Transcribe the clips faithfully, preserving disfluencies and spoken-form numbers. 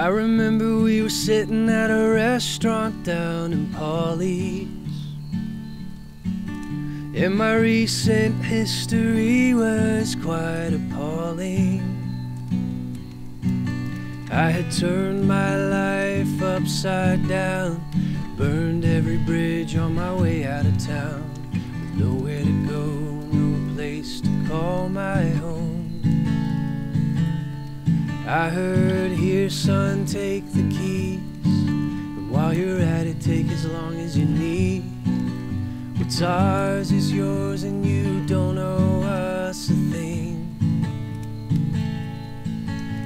I remember we were sitting at a restaurant down in Pawley's. And my recent history was quite appalling. I had turned my life upside down, burned every bridge on my way out of town, with nowhere to go, no place to call my home. I heard, "Here, son, take the keys, and while you're at it, take as long as you need. What's ours is yours, and you don't owe us a thing.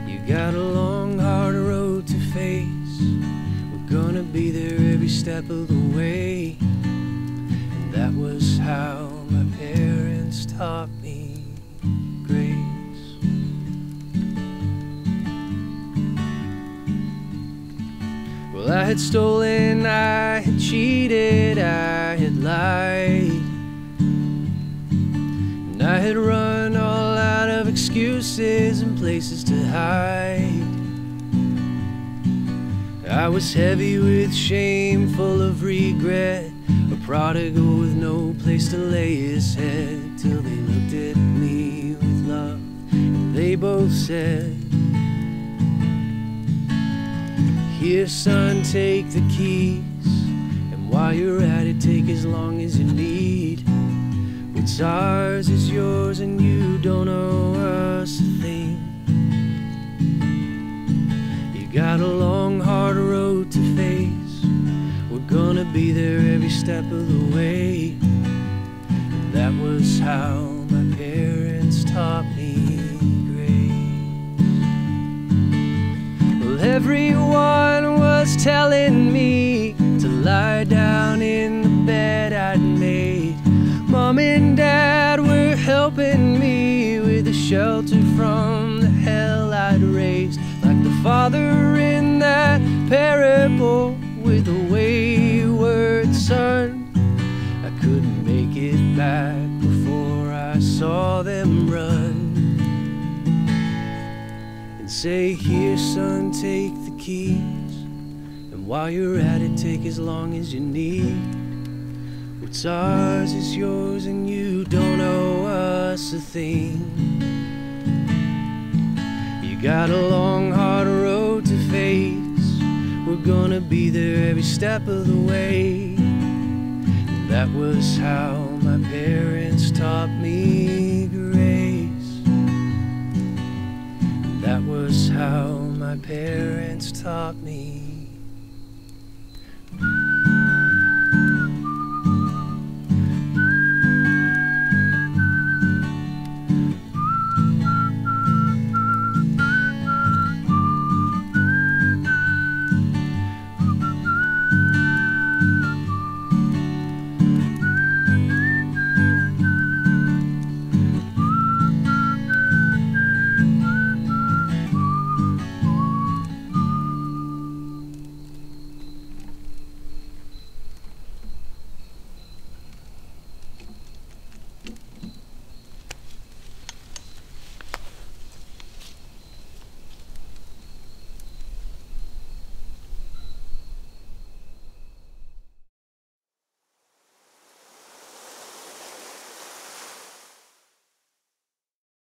You got a long, hard road to face. We're gonna be there every step of the way." And that was how my parents taught me grace. Well, I had stolen, I had cheated, I had lied, and I had run all out of excuses and places to hide. I was heavy with shame, full of regret, a prodigal with no place to lay his head, till they looked at me with love, and they both said, "Here, son, take the keys, and while you're at it, take as long as you need. What's ours is yours, and you don't owe us a thing. You got a long, hard road to face. We're gonna be there every step of the way." And that was how my parents taught me grace. Well, everyone telling me to lie down in the bed I'd made. Mom and Dad were helping me with a shelter from the hell I'd raised, like the father in that parable with a wayward son. I couldn't make it back before I saw them run and say, "Here, son, take the keys. While you're at it, take as long as you need. What's ours is yours, and you don't owe us a thing. You got a long, hard road to face. We're gonna be there every step of the way." And that was how my parents taught me grace. And that was how my parents taught me. Thank you.